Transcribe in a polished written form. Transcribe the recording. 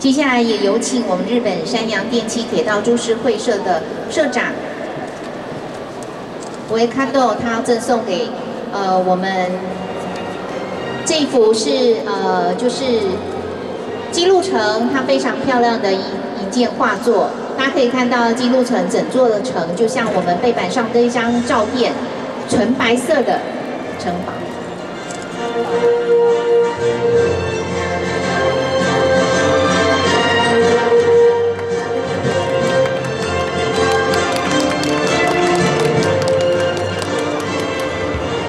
接下来也有请我们日本山阳电气铁道株式会社的社长维卡豆，他要赠送给我们这幅是就是姬路城它非常漂亮的一件画作。大家可以看到姬路城整座的城，就像我们背板上这一张照片，纯白色的城堡。